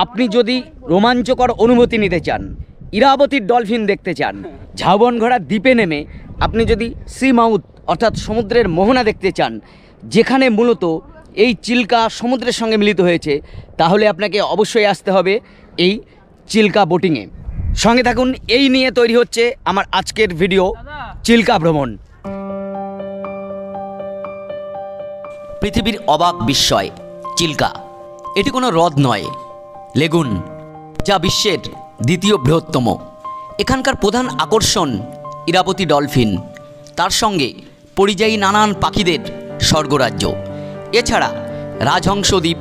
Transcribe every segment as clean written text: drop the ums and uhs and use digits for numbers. आपनी जदि रोमांचकर अनुभूति निते चान इरावती डलफिन देखते चान झाबनघड़ा द्वीपे नेमे आपनी जदि सी माउथ अर्थात समुद्रेर मोहना देखते चान जेखाने मूलत এই চিল্কা সমুদ্রের সঙ্গে মিলিত হয়েছে তাহলে আপনাকে অবশ্যই আসতে হবে এই চিল্কা বোটিংয়ে। সঙ্গে থাকুন, এই নিয়ে তৈরি হচ্ছে আমার আজকের ভিডিও চিল্কা ভ্রমণ। পৃথিবীর অবাক বিস্ময় চিল্কা। এটি কোনো হ্রদ নয়, লেগুন, যা বিশ্বের দ্বিতীয় বৃহত্তম। এখানকার প্রধান আকর্ষণ ইরাবতী ডলফিন, তার সঙ্গে পরিযায়ী নানান পাখিদের স্বর্গরাজ্য। এছাড়া রাজহংস দ্বীপ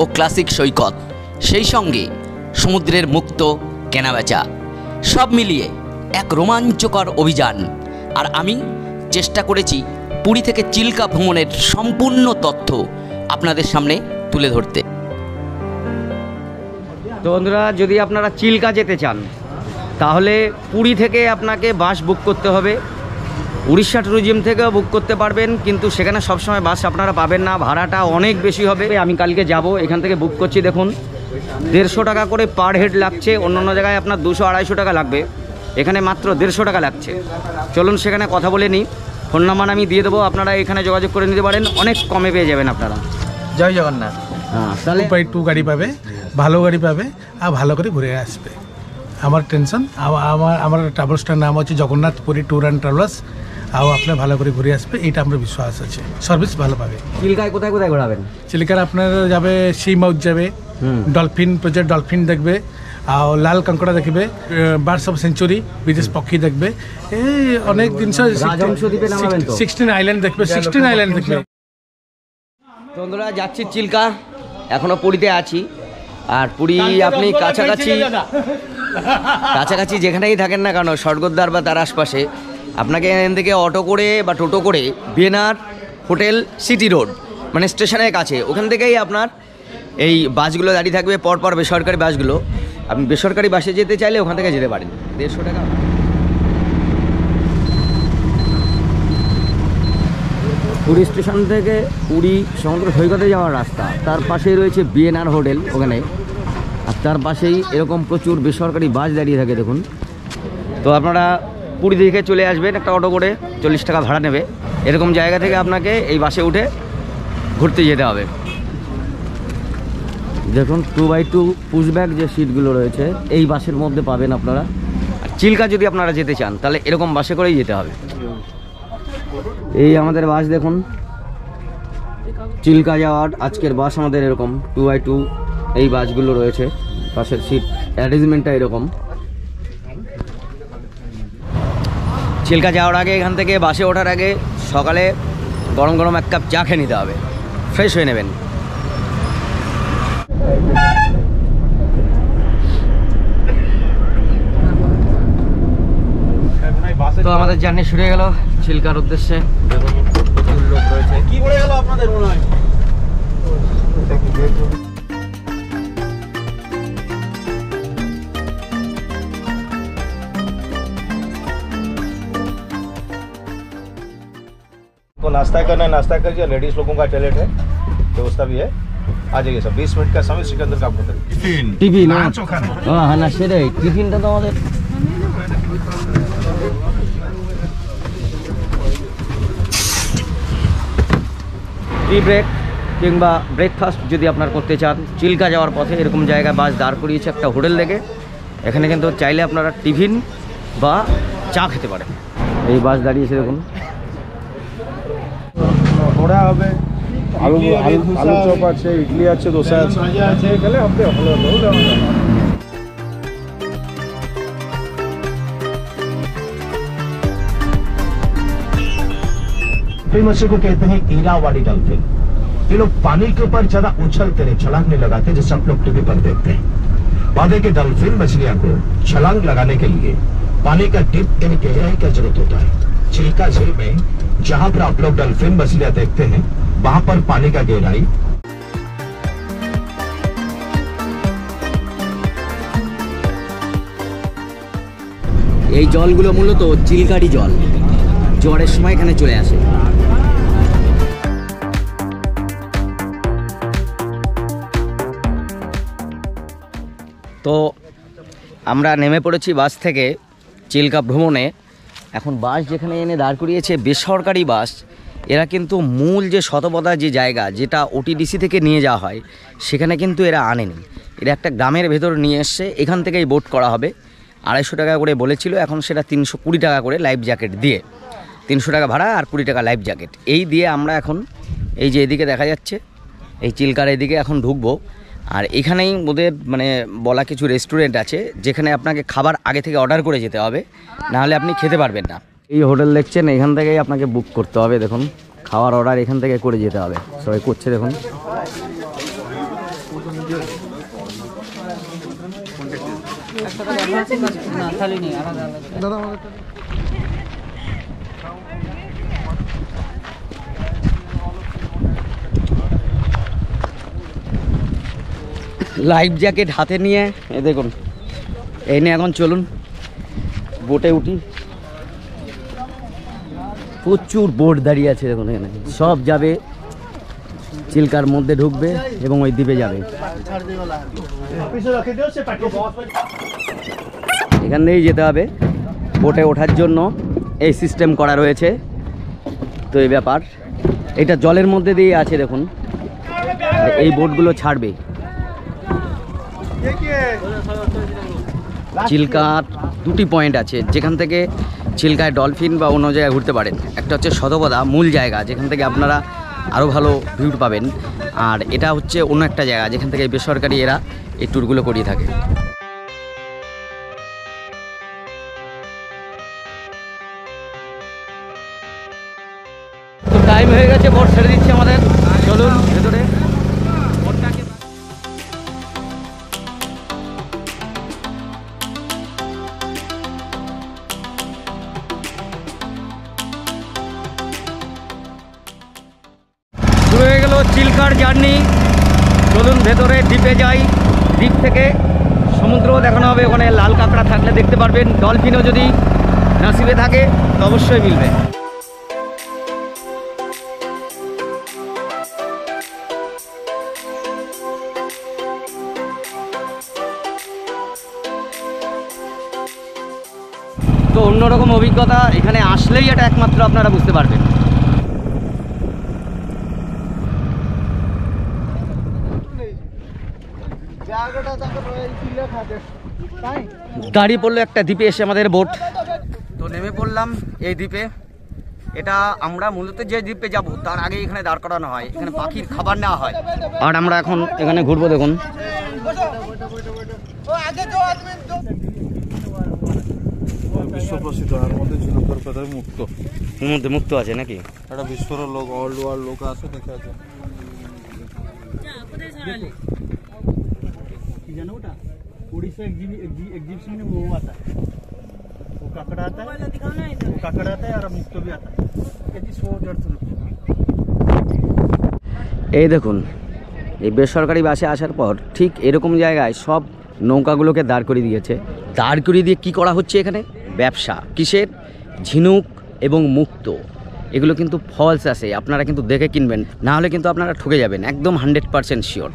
ও ক্লাসিক সৈকত, সেই সঙ্গে সমুদ্রের মুক্ত কেনাবেচা, সব মিলিয়ে এক রোমাঞ্চকর অভিযান। আর আমি চেষ্টা করেছি পুরী থেকে চিল্কা ভ্রমণের সম্পূর্ণ তথ্য আপনাদের সামনে তুলে ধরতে। তো বন্ধুরা, যদি আপনারা চিল্কা যেতে চান তাহলে পুরী থেকে আপনাকে বাস বুক করতে হবে। উড়িষ্যা ট্যুরিজম থেকেও বুক করতে পারবেন, কিন্তু সেখানে সবসময় বাস আপনারা পাবেন না, ভাড়াটা অনেক বেশি হবে। আমি কালকে যাব, এখান থেকে বুক করছি। দেখুন, 150 টাকা করে পার হেড লাগছে, অন্যান্য জায়গায় আপনার 200-250 টাকা লাগবে, এখানে মাত্র 150 টাকা লাগছে। চলুন সেখানে কথা বলে নিই। ফোন নাম্বার আমি দিয়ে দেবো, আপনারা এখানে যোগাযোগ করে নিতে পারেন, অনেক কমে পেয়ে যাবেন আপনারা। জয় জগন্নাথ। হ্যাঁ, তাহলে 2x2 গাড়ি পাবে, ভালো গাড়ি পাবে, আর ভালো করে ঘুরে আসবে। আমার টেনশন, আমার ট্রাভেলসটার নাম হচ্ছে Jagannath Puri tour and travels. आओ अपना भलो कर घूरी आसें, ये हमारे विश्वास अच्छे सर्विस भलो पा। चिल्का कोथाय कोथाय घोराबेन? चिल्कार आपनारा जाबे सी माउथ जाबे, डलफिन प्रोजेक्ट डलफिन देखबे, और लाल कंकड़ा देखबे, बार्ड्स अफ सेंचुरी विदेश पक्षी देखबे, ए अनेक जिनिस राजहंस द्वीपे नामाबेन तो 16 आइलैंड देखबे, 16 आइलैंड देखबे। बंधुरा जाच्छी चिल्का, एखोनो पुरीते आछि। আর পুরী আপনি কাছাকাছি যেখানেই থাকেন না কেন, স্বর্গদ্বার বা তার আশপাশে আপনাকে এখান থেকে অটো করে বা টোটো করে বিএনআর হোটেল সিটি রোড মানে স্টেশনের কাছে, ওখান থেকেই আপনার এই বাসগুলো দাঁড়িয়ে থাকবে পরপর, বেসরকারি বাসগুলো। আপনি বেসরকারি বাসে যেতে চাইলে ওখান থেকে যেতে পারেন। 150 টাকা। পুরী স্টেশন থেকে পুরী সমুদ্র সৈকতে যাওয়ার রাস্তা, তার পাশেই রয়েছে বিএনআর হোটেল, ওখানে আর তার পাশেই এরকম প্রচুর বেসরকারি বাস দাঁড়িয়ে থাকে। দেখুন তো, আপনারা পুরী থেকে চলে আসবেন একটা অটো করে, 40 টাকা ভাড়া নেবে। এরকম জায়গা থেকে আপনাকে এই বাসে উঠে ঘুরতে যেতে হবে। দেখুন 2x2 পুশব্যাক যে সিটগুলো রয়েছে এই বাসের মধ্যে পাবেন আপনারা। আর চিল্কা যদি আপনারা যেতে চান তাহলে এরকম বাসে করেই যেতে হবে। এই আমাদের বাস দেখুন, চিল্কা যাওয়ার আজকের বাস আমাদের এরকম 2x2 এই বাসগুলো রয়েছে, বাসের সিট অ্যারেঞ্জমেন্টটা এরকম। চিল্কা যাওয়ার আগে, এখান থেকে বাসে ওঠার আগে সকালে গরম গরম এক কাপ চা খেয়ে নিতে হবে, ফ্রেশ হয়ে নেবেন। তো আমাদের জার্নি শুরু হয়ে গেল চিল্কার উদ্দেশ্যে। नाश्ता करना है, नाश्ता करिए, लेडीज लोगों का टॉयलेट है व्यवस्था भी है, आ जाइए सब। 20 मिनट का समय सिकंदर का आपको टिफिन टिफिन ना चोखा ना हां ना सेरे टिफिन तो हमारे। टी ब्रेक কিংবা ব্রেকফাস্ট যদি আপনারা করতে চান চিল্কা যাওয়ার পথে এরকম জায়গা বাস দাঁড় করিয়েছে একটা হোটেল থেকে, এখানে কিন্তু চাইলে আপনারা টিফিন বা চা খেতে পারেন। এই বাস দাঁড়িয়েছে দেখুন, বড়া হবে, আলু আলু চপ আছে, ইডলি আছে, দোসা আছে, ভাজা আছে, গেলে হবে ভালো ভালো। ये मछली को कहते हैं इरावाटी डॉल्फिन। ये लोग पानी के ऊपर ज्यादा उछलते नहीं, छलांग नहीं लगाते, जैसे हम लोग टीवी पर देखते हैं। वादे के डॉल्फिन मछलियां को छलांग लगाने के लिए पानी का डिप यानी गहराई का जरूरत होता है। चिल्का झील में जहाँ पर आप लोग डॉल्फिन मछलियां देखते हैं वहाँ पर पानी का गहराई। এই জলগুলো মূলত চিল্কারি জল, ঝড়ের সময় এখানে চলে আসে। तो आमरा नेमे पड़ेछि बास थेके चिल्का भ्रमणे। एखन बास जेखाने एने दाड़ करियेछे बेसरकारी बास, एरा किन्तु मूल जे शतपदा जे जायगा जेटा ओटीडीसी थेके निये जावा हय सेखाने किन्तु एरा आनेनि, एरा एकटा ग्रामेर भेतर निये एसे एखान थेकेई बोट करा हबे। 250 टाका करे बोलेछिलो, एखन सेटा 320 टाका करे लाइफ जैकेट दिए, 300 टाका भाड़ा और 20 टाका लाइफ जैकेट एई दिए आमरा एखन एई जे एदिके देखा जाच्छे एई चिल्कार एदिके एखन ढुकबो। और एखानेई ओদের মানে বলা কিছু রেস্টুরেন্ট আছে যেখানে আপনাকে খাবার আগে থেকে অর্ডার করে যেতে হবে, না হলে আপনি খেতে পারবেন না। এই হোটেল দেখছেন এখান থেকেই আপনাকে বুক করতে হবে, দেখুন খাবার অর্ডার এখান থেকে করে যেতে হবে, সবাই করছে দেখুন। लाइफ जैकेट हाथे नहीं देखो एने चलून बोटे उठी प्रचुर बोट दाड़ी आछे देखो सब जाबे चिल्कार मध्य ढुकबे एवं ओई द्वीपे जाबे। एखान दिए जेते होबे बोटे ओठार जोन्नो ए सिस्टेम करा रयेछे। तो ए ब्यापार एटा जलेर मध्य दिए आछे देखुन ए बोटगुलो छाड़बे। चिल्कार दुटी पॉइंट आछे जेखान थेके चिल्कार डलफिन बा अन्य जायगाय घुरते पारेन, एकटा हच्छे शतपदा मूल जायगा जेखान थेके आपनारा आरो भालो भिउ पाबेन, आर एटा हच्छे अन्य एकटा जायगा जेखान थेके बेसरकारी एरा एई टूरगुलो करिये थाके। तो टाइम हये गेछे बोट छेड़े दिच्छे आमादेर, चलुन भेतरे। चिल्कार जार्नी चलून भेतरे द्वीपे जाई, द्वीप थेके समुद्र देखानो होबे, ओखाने लाल काकड़ा थाकले देखते पारबेन, डलफिनও যদি नसीबे थाके तो अवश्यই मिलবে। तो अन्यরকম অভিজ্ঞতা এখানে আসলেই এটা একমাত্র আপনারা বুঝতে পারবেন। दाड़ी पड़ल एक द्वीपे एसे बोट तो नेमे पड़लाम ये द्वीपे। এটা আমরা মূলত যে দ্বীপে যাব তার আগে এখানে দাঁড় করানো হয়, এখানে পাখির খাবার নেওয়া হয়। আর আমরা এখন এখানে ঘুরবো দেখুন। বিশ্বপ্রসিদ্ধ আর মধ্যে ঝিনুকের পাতায় মুক্ত, মধ্যে মুক্ত আছে নাকি এটা বিশ্বর লোক অল ওয়ার্ল্ড লোক আসে দেখে আছে। उड़ीसा एग्जिबिशन में वो आता है, वो काकड़ा आता है, वो काकड़ा आता है और मुक्तो भी आता है। ये देखुन ये बेसरकारी बसे आसार पर ठीक एरकम जगह सब नौकागुलो के दाड़ करिए दिएछे। दाड़ करिए दिए कि करा होच्छे एखाने व्यवसा किसेर झिनुक एवं मुक्तो एगुलो किन्तु फल्स आछे, आपनारा किन्तु देखे किनबेन ना होले किन्तु आपनारा ठके जाबेन एकदम 100% शियोर।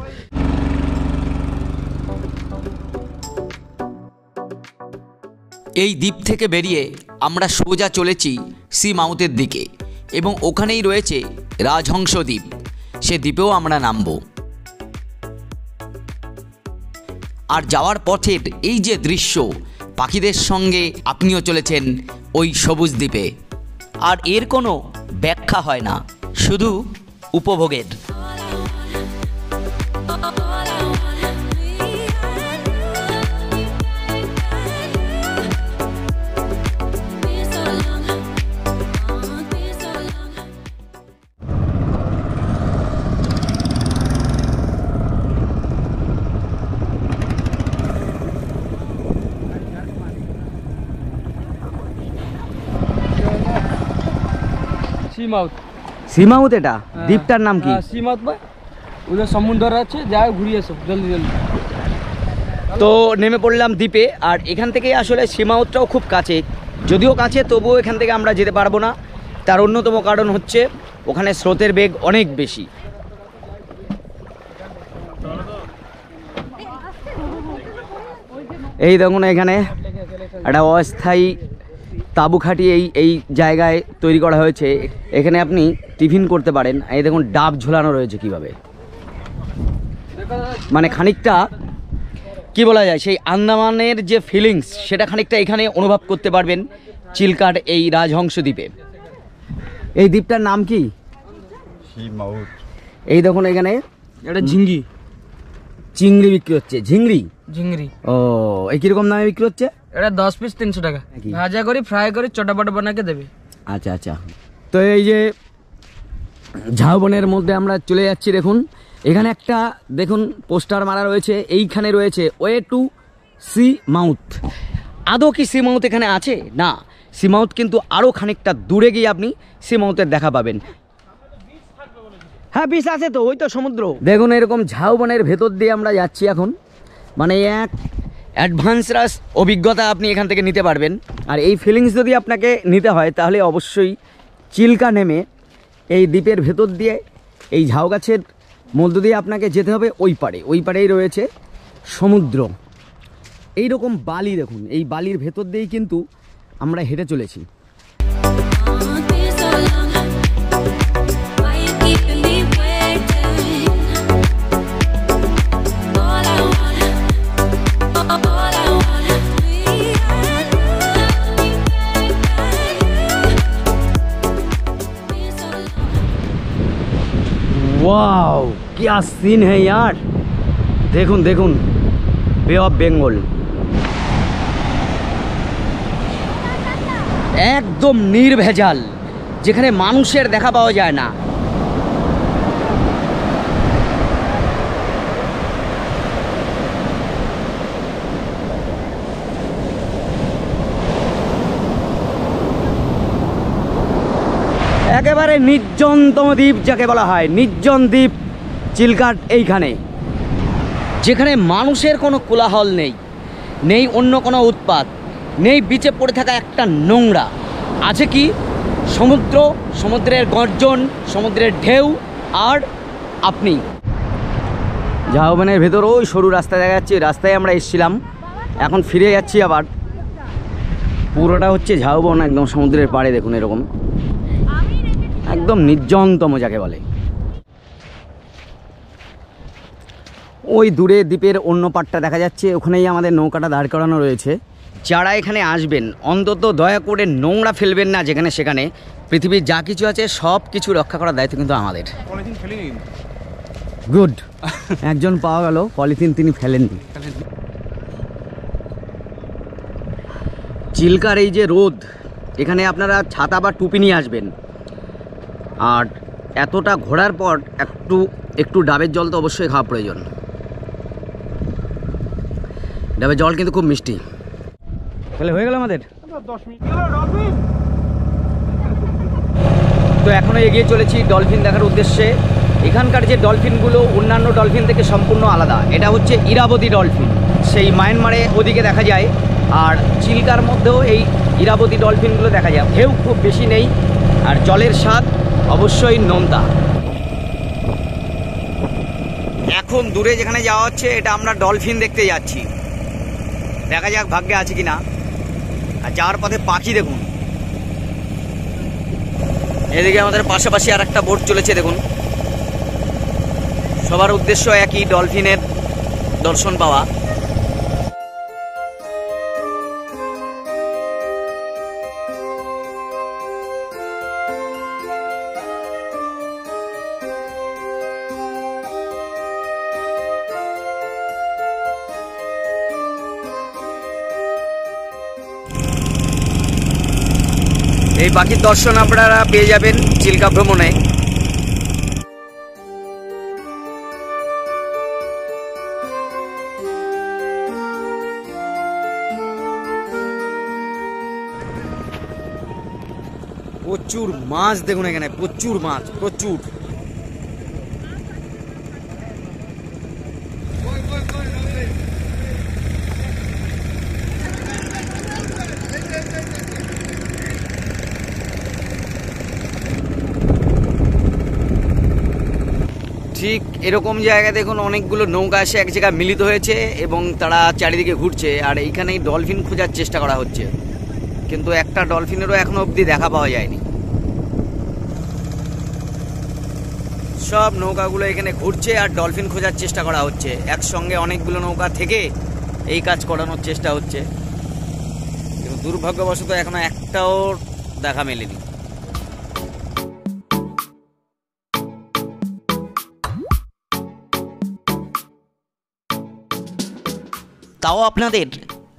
এই দ্বীপ থেকে বেরিয়ে আমরা সোজা চলেছি সি মাউথের দিকে এবং ওখানেই রয়েছে রাজহংস দ্বীপ, সে দ্বীপেও আমরা নামব। আর যাওয়ার পথের এই যে দৃশ্য পাখিদের সঙ্গে আপনিও চলেছেন ওই সবুজ দ্বীপে, আর এর কোনো ব্যাখ্যা হয় না, শুধু উপভোগের। सीमाउथ एटा द्वीपटार नाम की सीमाउथ भाई, उधर समुद्र আছে যাও ঘুরিয়ে সব জলদি জলদি। তো নেমে পড়লাম দ্বীপে, আর এখান থেকে আসলে সীমাউথটাও খুব কাছে, যদিও কাছে তবুও এখান থেকে আমরা যেতে পারবো না, তার অন্যতম কারণ হচ্ছে ওখানে স্রোতের বেগ অনেক বেশি। এই দেখুন এখানে একটা অস্থায়ী তাবু খাটিয়ে এই এই জায়গায় তৈরি করা হয়েছে। এখানে আপনি টিফিন করতে পারেন। এই দেখুন ডাব ঝোলানো রয়েছে কিভাবে, মানে খানিকটা কি বলা যায় সেই আন্দামানের যে ফিলিংস সেটা খানিকটা এখানে অনুভব করতে পারবেন চিল্কার এই রাজহংস দ্বীপে। এই দ্বীপটার নাম কি? এই দেখুন এখানে একটা ঝিঙ্গি চিংড়ি বিক্রি হচ্ছে। ঝিঙ্গি ঝিঙ্গি ও এই কিরকম দামে বিক্রি হচ্ছে? এটা 10 পিস 300 টাকা, ভাজা করে ফ্রাই করে চটাপট বানাকে দেবে। আচ্ছা আচ্ছা, তো এই যে ঝাউবনের মধ্যে আমরা চলে যাচ্ছি। দেখুন এখানে একটা দেখুন পোস্টার মারা রয়েছে, এইখানে রয়েছে ওয়ে টু সি মাউথ। আদৌ কি সি মাউথ এখানে আছে? না, সি মাউথ কিন্তু আরও খানিকটা দূরে গিয়ে আপনি সি মাউথের দেখা পাবেন। হ্যাঁ বিষ আছে তো, ওই তো সমুদ্র। দেখুন এরকম ঝাউবনের ভেতর দিয়ে আমরা যাচ্ছি এখন, মানে এক অ্যাডভান্সারাস অভিজ্ঞতা আপনি এখান থেকে নিতে পারবেন। আর এই ফিলিংস যদি আপনাকে নিতে হয় তাহলে অবশ্যই চিল্কা নেমে এই দ্বীপের ভেতর দিয়ে এই ঝাউ গাছের মধ্য দিয়ে আপনাকে যেতে হবে ওই পারে। ওই পারেই রয়েছে সমুদ্র। এই রকম বালি দেখুন, এই বালির ভেতর দিয়েই কিন্তু আমরা হেঁটে চলেছি। वाओ क्या सीन है यार, देखुन देखुन बे ऑफ बेंगल एकदम निर्भेजाल, যেখানে মানুষের দেখা পাওয়া যায় না। একেবারে নির্জনতম দ্বীপ যাকে বলা হয়, নির্জন দ্বীপ চিল্কাট এইখানে, যেখানে মানুষের কোনো কোলাহল নেই, নেই অন্য কোনো উৎপাত, নেই বিচে পড়ে থাকা একটা নোংরা। আছে কি সমুদ্র, সমুদ্রের গর্জন, সমুদ্রের ঢেউ, আর আপনি ঝাউবনের ভেতর ওই সরু রাস্তা দেখা যাচ্ছে, রাস্তায় আমরা এসেছিলাম, এখন ফিরে যাচ্ছি আবার। পুরোটা হচ্ছে ঝাউবন একদম সমুদ্রের পাড়ে। দেখুন এরকম একদম নির্জনতম যাকে বলে। ওই দূরে দ্বীপের অন্য পাটটা দেখা যাচ্ছে, ওখানেই আমাদের নৌকাটা দাঁড় করানো রয়েছে। যারা এখানে আসবেন অন্তত দয়া করে নোংরা ফেলবেন না যেখানে সেখানে। পৃথিবীর যা কিছু আছে সব কিছু রক্ষা করার দায়িত্ব কিন্তু আমাদের। গুড, একজন পাওয়া গেল পলিথিন তিনি ফেলেননি। চিল্কার এই যে রোদ, এখানে আপনারা ছাতা বা টুপি নিয়ে আসবেন। আর এতটা ঘোরার পর একটু একটু ডাবের জল তো অবশ্যই খাওয়া প্রয়োজন। ডাবের জল কিন্তু খুব মিষ্টি। তাহলে হয়ে গেল আমাদের 10 মিনিট। তো এখনও এগিয়ে চলেছি ডলফিন দেখার উদ্দেশ্যে। এখানকার যে ডলফিনগুলো অন্যান্য ডলফিন থেকে সম্পূর্ণ আলাদা। এটা হচ্ছে ইরাবতী ডলফিন, সেই মায়ানমারে ওদিকে দেখা যায়। আর চিল্কার মধ্যেও এই ইরাবতী ডলফিনগুলো দেখা যায়। ঢেউ খুব বেশি নেই, আর জলের স্বাদ অবশ্যই নোনতা। এখন দূরে যেখানে যাওয়া হচ্ছে এটা আমরা ডলফিন দেখতে যাচ্ছি, দেখা যাক ভাগ্যে আছে কিনা। আর যাওয়ার পথে পাখি দেখুন, এদিকে আমাদের পাশাপাশি আর একটা বোট চলেছে দেখুন। সবার উদ্দেশ্য একই, ডলফিনের দর্শন পাওয়া। এই পাখির দর্শন আপনারা পেয়ে যাবেন চিল্কা ভ্রমণে। প্রচুর মাছ দেখুন এখানে, প্রচুর মাছ, প্রচুর। ঠিক এরকম জায়গা দেখুন অনেকগুলো নৌকা এসে এক জায়গায় মিলিত হয়েছে এবং তারা চারিদিকে ঘুরছে আর এইখানেই ডলফিন খোঁজার চেষ্টা করা হচ্ছে কিন্তু একটা ডলফিনেরও এখনো অবধি দেখা পাওয়া যায়নি। সব নৌকাগুলো এখানে ঘুরছে আর ডলফিন খোঁজার চেষ্টা করা হচ্ছে একসঙ্গে অনেকগুলো নৌকা থেকে এই কাজ করানোর চেষ্টা হচ্ছে কিন্তু দুর্ভাগ্যবশত এখনো একটাও দেখা মেলেনি। তাও আপনাদের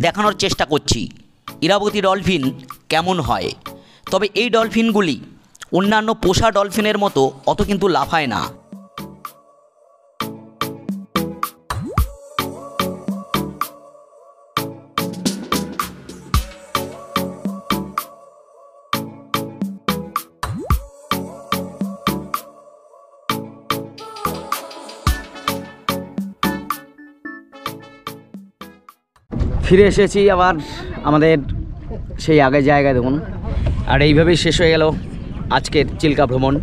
দেখানোর চেষ্টা করছি ইরাবতী ডলফিন কেমন হয়। তবে এই ডলফিনগুলি অন্যান্য পোষা ডলফিনের মতো অত কিন্তু লাফায় না। ফিরে এসেছি আবার আমাদের সেই আগের জায়গায় দেখুন আর এইভাবেই শেষ হয়ে গেল আজকের চিল্কা ভ্রমণ।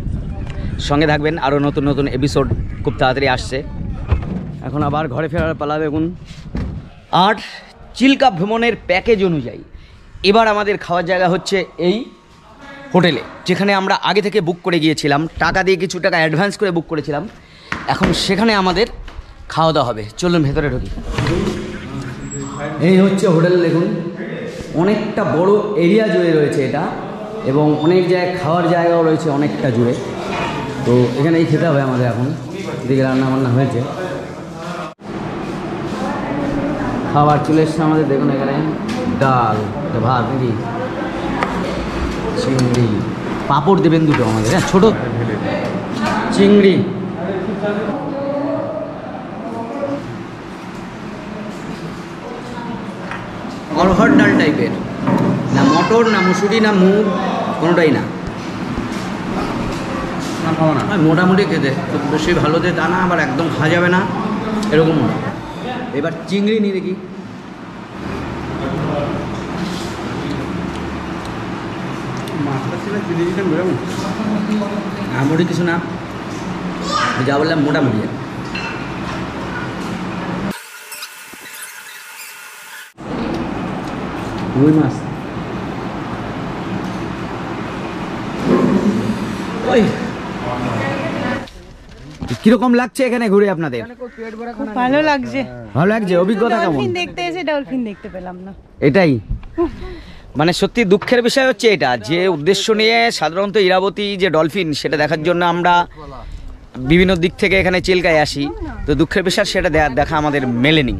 সঙ্গে থাকবেন, আরও নতুন নতুন এপিসোড খুব তাড়াতাড়ি আসছে। এখন আবার ঘরে ফেরার পালা দেখুন। আর চিল্কা ভ্রমণের প্যাকেজ অনুযায়ী এবার আমাদের খাওয়ার জায়গা হচ্ছে এই হোটেলে, যেখানে আমরা আগে থেকে বুক করে গিয়েছিলাম, টাকা দিয়ে কিছু টাকা অ্যাডভান্স করে বুক করেছিলাম। এখন সেখানে আমাদের খাওয়া দাওয়া হবে, চলুন ভেতরে ঢুকি। এই হচ্ছে হোটেল দেখুন, অনেকটা বড় এরিয়া জুড়ে রয়েছে এটা এবং অনেক জায়গায় খাওয়ার জায়গাও রয়েছে অনেকটা জুড়ে, তো এখানেই খেতে হবে আমাদের। এখন এদিকে রান্না বান্না হয়েছে, খাবার চলে এসছে আমাদের দেখুন। এখানে ডাল ভাত নাকি চিংড়ি পাঁপড় দেবেন দুটো আমাদের, হ্যাঁ ছোটো চিংড়ি অরহর ডাল টাইপের, না মটর না মুসুরি না মুগ কোনোটাই না, মোটামুটি খেতে খুব বেশি ভালো যে তা না, আবার একদম খাওয়া যাবে না এরকম। এবার চিংড়ি নিয়ে দেখি, মোটামুটি কিছু না যা বললাম মোটামুটি। রুই মাছ কিরকম লাগছে এখানে ঘুরে আপনাদের? ভালো লাগছে, ভালো লাগছে। অভিজ্ঞতা কেমন? দেখতে এসে ডলফিন দেখতে পেলাম না, এটাই মানে সত্যি দুঃখের বিষয় হচ্ছে এটা, যে উদ্দেশ্য নিয়ে সাধারণত ইরাবতী যে ডলফিন সেটা দেখার জন্য আমরা বিভিন্ন দিক থেকে এখানে চিল্কায় আসি, তো দুঃখের বিষয় সেটা দেখা আমাদের মেলেনি।